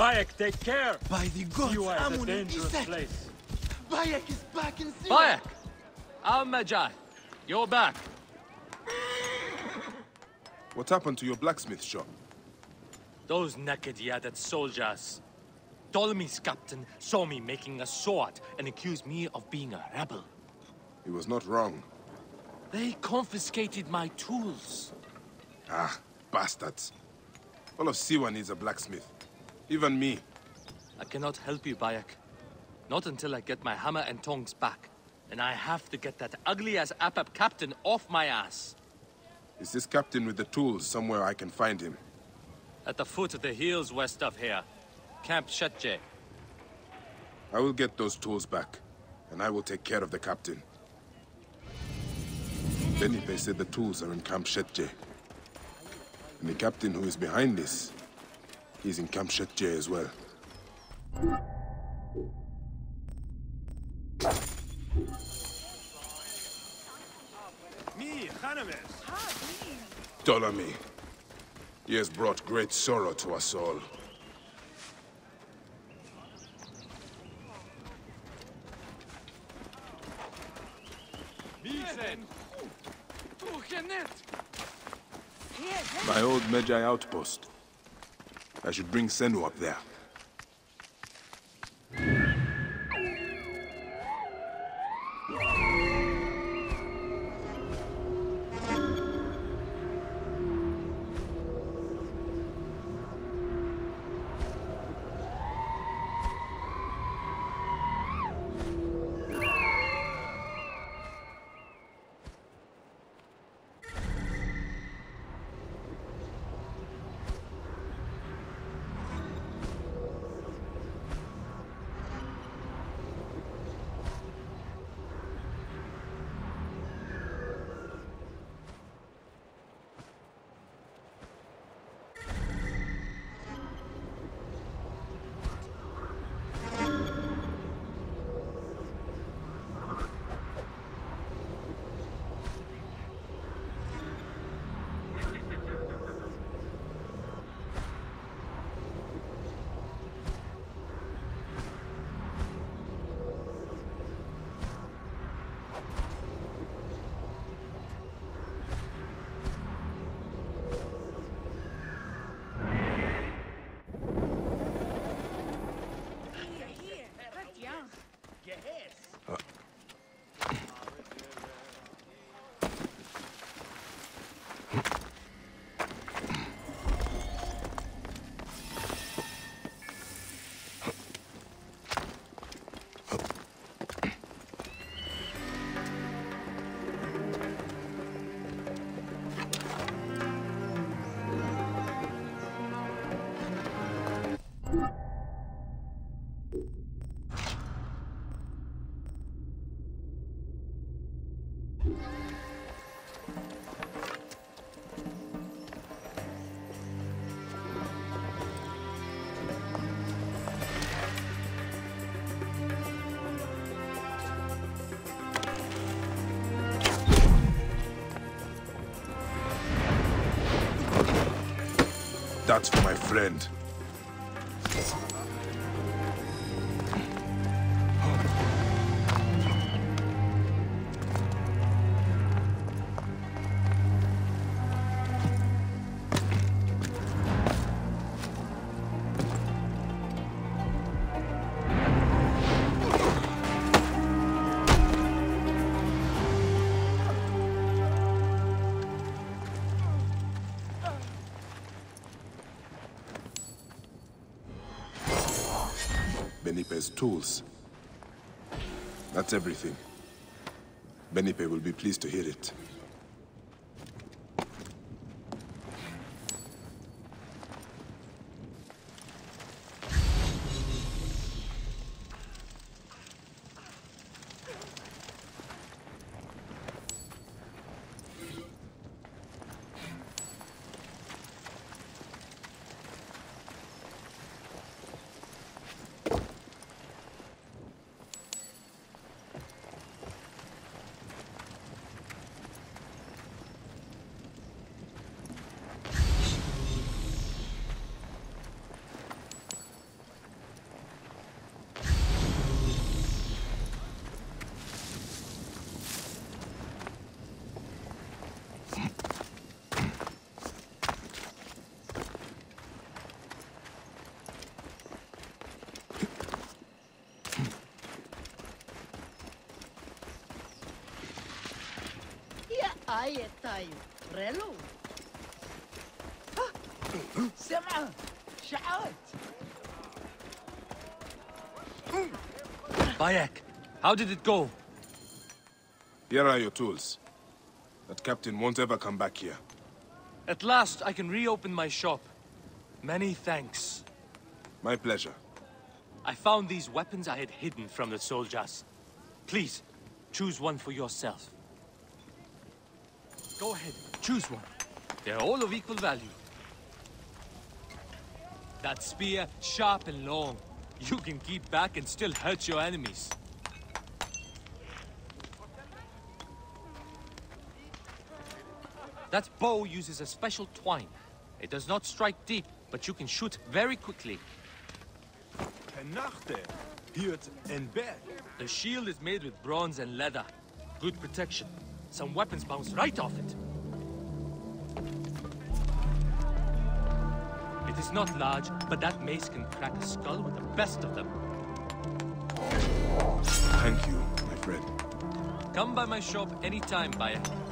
Bayek, take care! By the gods, Amun and Isak! Bayek is back in Siwa! Bayek! Al-Majai, you're back. What happened to your blacksmith shop? Those naked-yaded soldiers. Ptolemy's captain saw me making a sword and accused me of being a rebel. He was not wrong. They confiscated my tools. Ah, bastards. All of Siwa needs a blacksmith. Even me. I cannot help you, Bayek. Not until I get my hammer and tongs back. And I have to get that ugly-ass Apap captain off my ass. Is this captain with the tools somewhere I can find him? At the foot of the hills west of here. Camp Shetjeh. I will get those tools back, and I will take care of the captain. Benipe said the tools are in Camp Shetjeh. And the captain who is behind this, he's in Camp Shetjeh as well. Ptolemy, he has brought great sorrow to us all. My old Medjay outpost. I should bring Senu up there. That's for my friend. Benipe's tools. That's everything. Benipe will be pleased to hear it. آية تايو ريلو سمعة شعات Bayek, how did it go? Here are your tools. That captain won't ever come back here. At last, I can reopen my shop. Many thanks. My pleasure. I found these weapons I had hidden from the soldiers. Please, choose one for yourself. Go ahead, choose one. They're all of equal value. That spear, sharp and long. You can keep back and still hurt your enemies. That bow uses a special twine. It does not strike deep, but you can shoot very quickly. The shield is made with bronze and leather. Good protection. Some weapons bounce right off it. It is not large, but that mace can crack a skull with the best of them. Thank you, my friend. Come by my shop anytime, Bayek.